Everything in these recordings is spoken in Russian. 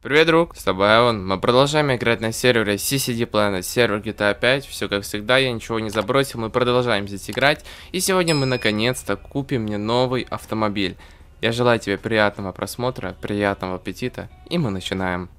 Привет, друг, с тобой Аван. Мы продолжаем играть на сервере CCD Planet, сервер GTA 5. Все как всегда, я ничего не забросил, мы продолжаем здесь играть. И сегодня мы наконец-то купим мне новый автомобиль. Я желаю тебе приятного просмотра, приятного аппетита, и мы начинаем.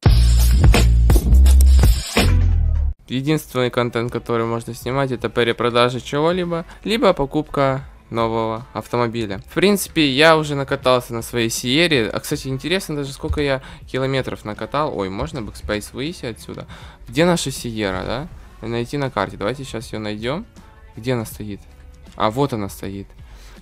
Единственный контент, который можно снимать, это перепродажа чего-либо, либо покупка нового автомобиля. В принципе, я уже накатался на своей Сьерре. А, кстати, интересно даже, сколько я километров накатал. Ой, можно бэкспейс выйти отсюда? Где наша Сьерра, да? Найти на карте. Давайте сейчас ее найдем. Где она стоит? А, вот она стоит.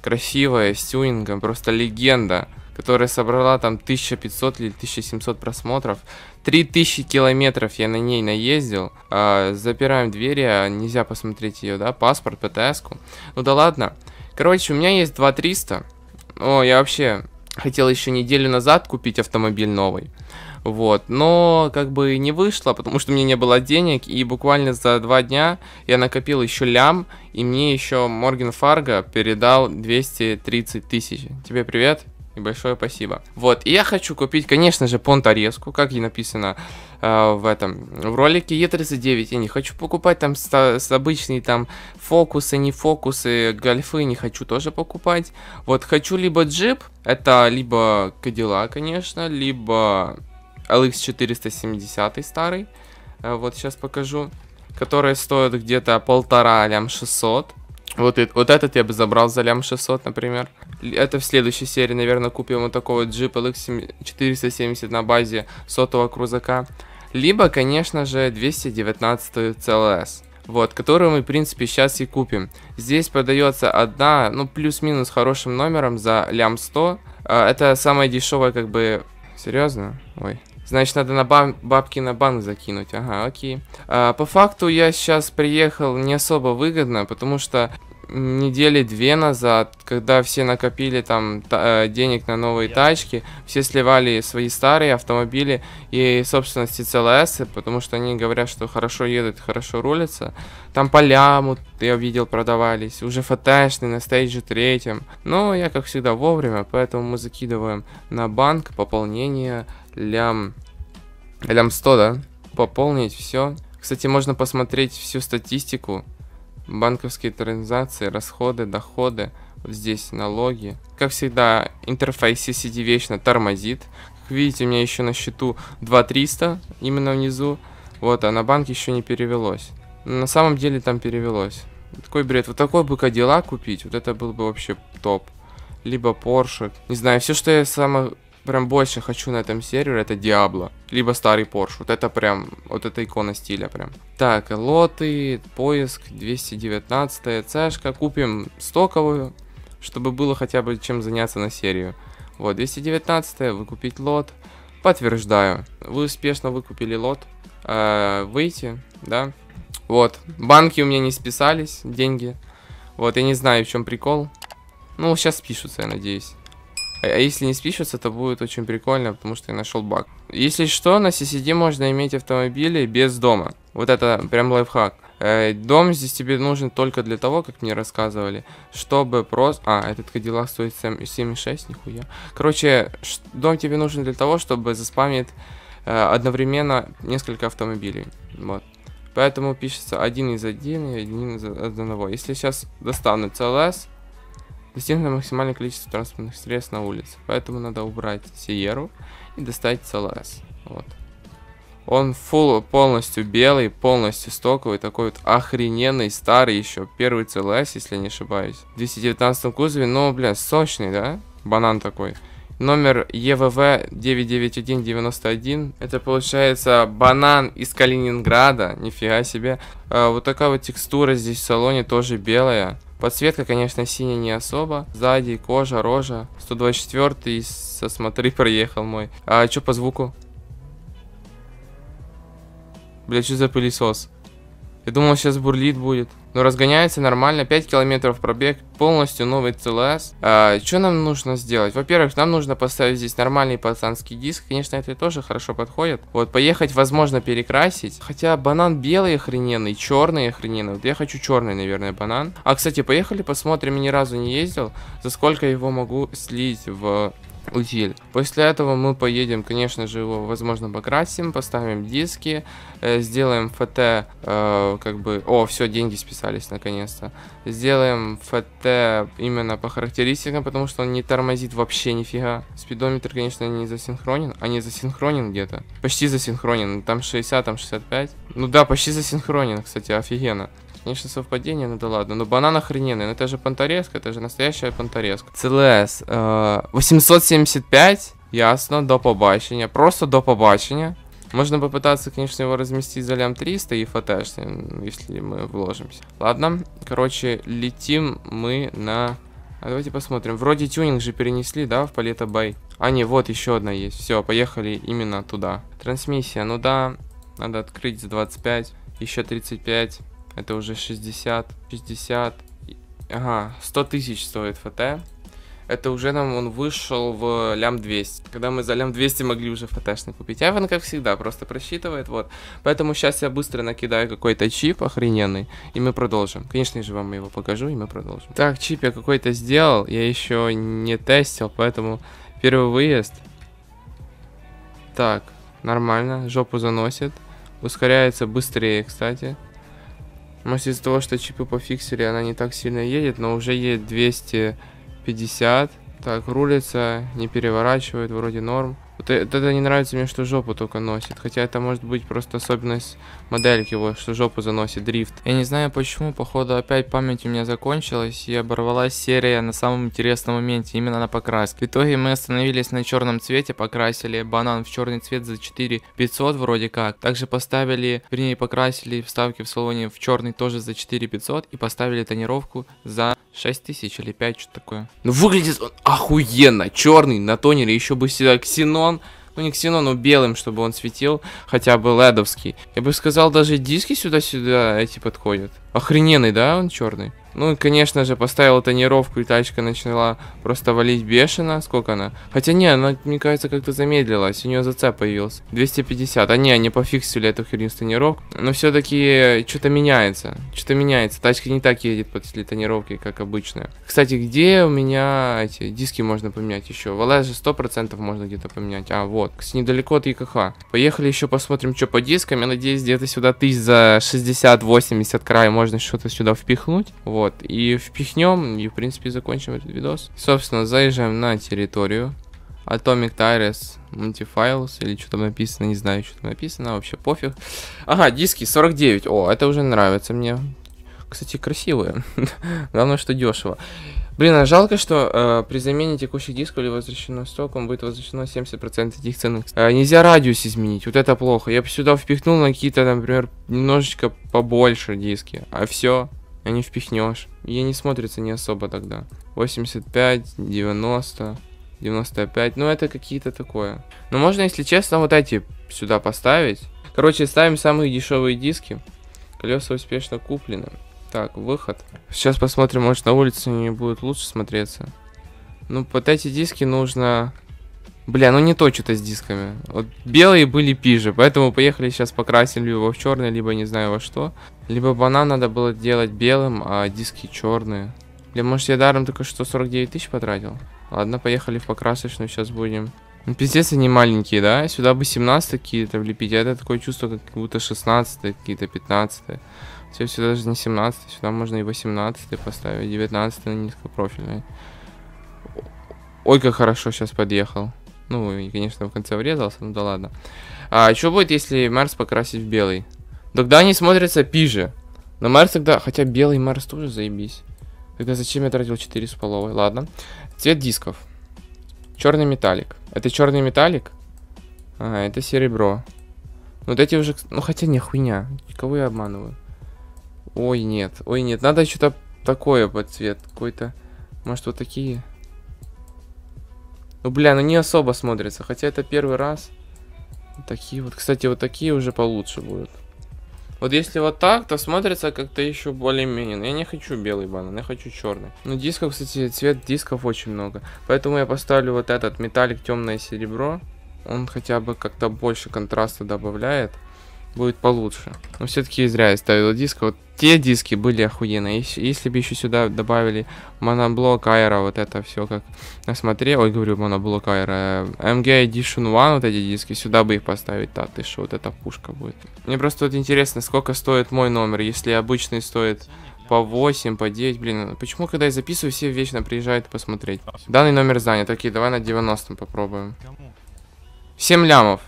Красивая, с тюнингом, просто легенда, которая собрала там 1500 или 1700 просмотров. 3000 километров я на ней наездил. Запираем двери, нельзя посмотреть ее, да? Паспорт, ПТС-ку. Ну да ладно. Короче, у меня есть 2300. О, я вообще хотел еще неделю назад купить автомобиль новый. Вот, но как бы не вышло, потому что у меня не было денег. И буквально за 2 дня я накопил еще лям. И мне еще Морген Фарго передал 230 тысяч. Тебе привет и большое спасибо. Вот, и я хочу купить, конечно же, понторезку, как и написано в ролике. Е39 я не хочу покупать, там с обычные там фокусы, не фокусы, гольфы не хочу тоже покупать. Вот, хочу либо джип, это либо Кадилла, конечно, либо LX 470 старый. Вот сейчас покажу, которые стоят где-то 1,5 лям 600. Вот этот я бы забрал за лям 600, например. Это в следующей серии, наверное, купим вот такого Jeep LX 470 на базе сотого крузака. Либо, конечно же, 219 CLS. Вот, которую мы, в принципе, сейчас и купим. Здесь продается одна, ну, плюс-минус хорошим номером за лям 100. Это самая дешевая, как бы... Серьезно? Ой. Значит, надо на бабки на банк закинуть. Ага, окей. По факту я сейчас приехал не особо выгодно, потому что недели 2 назад, когда все накопили там денег на новые тачки, все сливали свои старые автомобили и собственности CLS, потому что они говорят, что хорошо едут, хорошо рулятся. Там по ляму, я видел, продавались, уже фотошные на стейдже 3. Но я, как всегда, вовремя, поэтому мы закидываем на банк пополнение лям 100, да? Пополнить все. Кстати, можно посмотреть всю статистику. Банковские транзакции, расходы, доходы. Вот здесь налоги. Как всегда, интерфейс CCD вечно тормозит. Как видите, у меня еще на счету 2300, именно внизу. Вот, а на банк еще не перевелось. На самом деле там перевелось. Такой бред. Вот такой бы Кадилла купить, вот это был бы вообще топ. Либо Porsche. Не знаю, все, что я самое прям больше хочу на этом сервере, это Diablo. Либо старый Porsche. Вот это прям, вот это икона стиля прям. Так, лоты, поиск, 219-я цешка. Купим стоковую, чтобы было хотя бы чем заняться на серию. Вот, 219-я, выкупить лот. Подтверждаю. Вы успешно выкупили лот. Выйти, да? Вот, банки у меня не списались, деньги. Вот, я не знаю, в чем прикол. Ну, сейчас спишутся, я надеюсь. А если не спишутся, то будет очень прикольно, потому что я нашел баг. Если что, на CCD можно иметь автомобили без дома. Вот это прям лайфхак. Дом здесь тебе нужен только для того, как мне рассказывали, чтобы просто... А, этот Кадиллак стоит 7,6, нихуя. Короче, дом тебе нужен для того, чтобы заспамить одновременно несколько автомобилей. Вот. Поэтому пишется 1 из 1 и 1 из 1. Если сейчас достану CLS... Достигнуто максимальное количество транспортных средств на улице. Поэтому надо убрать Сьерру и достать CLS. Вот. Он полностью белый, полностью стоковый. Такой вот охрененный, старый еще. Первый CLS, если я не ошибаюсь. В 219 кузове, но, блин, сочный, да? Банан такой. Номер ЕВВ 99191. Это получается банан из Калининграда. Нифига себе. Вот такая вот текстура здесь в салоне, тоже белая. Подсветка, конечно, синяя не особо. Сзади кожа, рожа. 124-й, смотри, проехал мой. А что по звуку? Бля, что за пылесос? Я думал, сейчас бурлит будет. Но разгоняется нормально. 5 километров пробег. Полностью новый CLS. Что нам нужно сделать? Во-первых, нам нужно поставить здесь нормальный пацанский диск. Конечно, это тоже хорошо подходит. Вот, поехать, возможно, перекрасить. Хотя банан белый охрененный, черный охрененный. Вот я хочу черный, наверное, банан. А, кстати, поехали, посмотрим. Я ни разу не ездил. За сколько его могу слить в утиль. После этого мы поедем, конечно же, его, возможно, покрасим, поставим диски, сделаем ФТ, как бы... О, все, деньги списались, наконец-то. Сделаем ФТ именно по характеристикам, потому что он не тормозит вообще нифига. Спидометр, конечно, не засинхронен, а не засинхронен где-то. Почти засинхронен, там 60, там 65. Ну да, почти засинхронен, кстати, офигенно. Конечно, совпадение, ну да ладно. Но банан охрененный, но это же понторезка, это же настоящая понторезка. CLS 875, ясно, до побачення, просто до побачення. Можно попытаться, конечно, его разместить за лям 300 и фотошный, если мы вложимся. Ладно, короче, летим мы на... А давайте посмотрим, вроде тюнинг же перенесли, да, в Paleto Bay. А не, вот еще одна есть, все, поехали именно туда. Трансмиссия, ну да, надо открыть за 25, еще 35... Это уже 60, 50, ага, 100 тысяч стоит ФТ. Это уже нам он вышел в лям 200. Когда мы за лям 200 могли уже ФТшный купить. Айвен, как всегда, просто просчитывает, вот. Поэтому сейчас я быстро накидаю какой-то чип охрененный, и мы продолжим. Конечно же, вам его покажу, и мы продолжим. Так, чип я какой-то сделал, я еще не тестил, поэтому первый выезд. Так, нормально, жопу заносит. Ускоряется быстрее, кстати. Может, из-за того, что чипы пофиксили, она не так сильно едет, но уже едет 250. Так, рулится, не переворачивает, вроде норм. Вот это не нравится мне, что жопу только носит. Хотя это может быть просто особенность модельки его, что жопу заносит, дрифт. Я не знаю почему, походу опять память у меня закончилась и оборвалась серия на самом интересном моменте, именно на покраске. В итоге мы остановились на черном цвете, покрасили банан в черный цвет за 4500 вроде как. Также поставили, вернее покрасили вставки в салоне в черный тоже за 4500 и поставили тонировку за 6000 или 5, что-то такое. Ну выглядит он охуенно, черный на тонере, еще бы всегда ксенон. Ну не ксенон, но белым, чтобы он светил, хотя бы ледовский. Я бы сказал, даже диски сюда-сюда эти подходят. Охрененный, да, он черный? Ну и, конечно же, поставил тонировку, и тачка начала просто валить бешено. Сколько она? Хотя не, она, мне кажется, как-то замедлилась, у нее зацеп появился. 250, а не, они пофиксили эту херню с тонировкой. Но все-таки что-то меняется, что-то меняется. Тачка не так едет после тонировки, как обычная. Кстати, где у меня эти диски можно поменять еще? В ЛС же 100% можно где-то поменять. А, вот, кстати, недалеко от ЕКХ. Поехали еще посмотрим, что по дискам. Я надеюсь, где-то сюда тысяч за 60-80 края можно что-то сюда впихнуть. Вот. И впихнем, и в принципе закончим этот видос. Собственно, заезжаем на территорию Atomic Tyrus Multifiles, или что там написано, не знаю, что там написано, вообще пофиг. Ага, диски 49, о, это уже нравится мне. Кстати, красивые, главное, что дешево. Блин, а жалко, что при замене текущих дисков или возвращенного стока будет возвращено 70% этих ценных. Нельзя радиус изменить, вот это плохо. Я бы сюда впихнул на какие-то, например, немножечко побольше диски, а все... А не впихнешь. Ей не смотрится не особо тогда. 85, 90, 95. Ну, это какие-то такое. Но можно, если честно, вот эти сюда поставить. Короче, ставим самые дешевые диски. Колеса успешно куплены. Так, выход. Сейчас посмотрим, может, на улице они будут лучше смотреться. Ну, под эти диски нужно... Бля, ну не то что-то с дисками. Вот белые были пиже, поэтому поехали сейчас покрасим либо в черный, либо не знаю во что. Либо банан надо было делать белым, а диски черные. Бля, может я даром только что 49 тысяч потратил? Ладно, поехали в покрасочную, сейчас будем. Ну пиздец, они маленькие, да? Сюда бы 17 какие-то влепить, а это такое чувство, как будто 16 какие-то, 15. Все, сюда даже не 17, сюда можно и 18 поставить, 19 на низкопрофильный. Ой, как хорошо сейчас подъехал. Ну, и, конечно, в конце врезался, ну да ладно. А что будет, если Марс покрасить в белый? Тогда они смотрятся пиже. Но Марс тогда... Хотя белый Марс тоже заебись. Тогда зачем я тратил 4,5? Ладно. Цвет дисков. Черный металлик. Это черный металлик? А, это серебро. Вот эти уже... Ну, хотя не хуйня. Кого я обманываю? Ой, нет. Ой, нет. Надо что-то такое под цвет. Какой-то... Может, вот такие... Ну, бля, ну не особо смотрится. Хотя это первый раз. Такие вот, кстати, вот такие уже получше будут. Вот если вот так, то смотрится как-то еще более-менее. Но я не хочу белый банан, я хочу черный. Ну, дисков, кстати, цвет дисков очень много. Поэтому я поставлю вот этот металлик темное серебро. Он хотя бы как-то больше контраста добавляет. будет получше. Но все-таки зря я ставил диск. Вот те диски были охуенные. Если бы еще сюда добавили Моноблок Aero, вот это все как насмотрел. Ой, говорю, Моноблок Aero. MG Edition 1, вот эти диски, сюда бы их поставить. Да, ты что, вот эта пушка будет. Мне просто вот интересно, сколько стоит мой номер, если обычный стоит... По 8, по 9, блин, почему, когда я записываю, все вечно приезжают посмотреть. Данный номер занят, окей, давай на 90 попробуем. 7 лямов.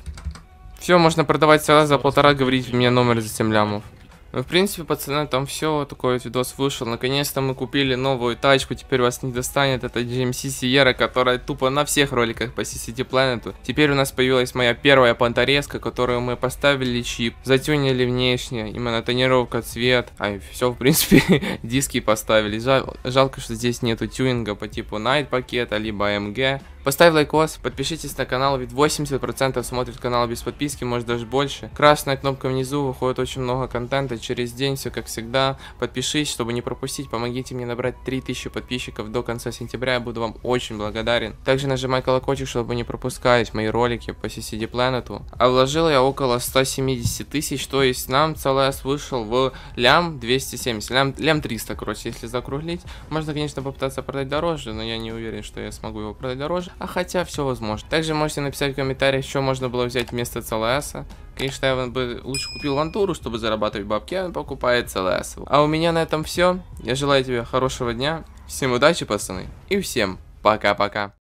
Все, можно продавать сразу за полтора, говорить, у меня номер за 7 лямов. Ну, в принципе, пацаны, там все, такой вот видос вышел. Наконец-то мы купили новую тачку, теперь вас не достанет. Это GMC Sierra, которая тупо на всех роликах по CCD Planet. Теперь у нас появилась моя первая понторезка, которую мы поставили чип, затюнили внешне, именно тонировка, цвет, а все, в принципе, диски поставили. Жалко, что здесь нету тюнинга по типу Night пакета, либо AMG. Поставь лайкос, подпишитесь на канал, ведь 80% смотрит канал без подписки, может даже больше. Красная кнопка внизу, выходит очень много контента через день, все как всегда. Подпишись, чтобы не пропустить, помогите мне набрать 3000 подписчиков до конца сентября, я буду вам очень благодарен. Также нажимай колокольчик, чтобы не пропускать мои ролики по CCD Planet. А вложил я около 170 тысяч, то есть нам CLS вышел в лям 270, лям 300, короче, если закруглить. Можно, конечно, попытаться продать дороже, но я не уверен, что я смогу его продать дороже. А хотя все возможно. Также можете написать в комментариях, что можно было взять вместо CLS. Конечно, я бы лучше купил Лантуру, чтобы зарабатывать бабки, а он покупает CLS. А у меня на этом все. Я желаю тебе хорошего дня. Всем удачи, пацаны. И всем пока-пока.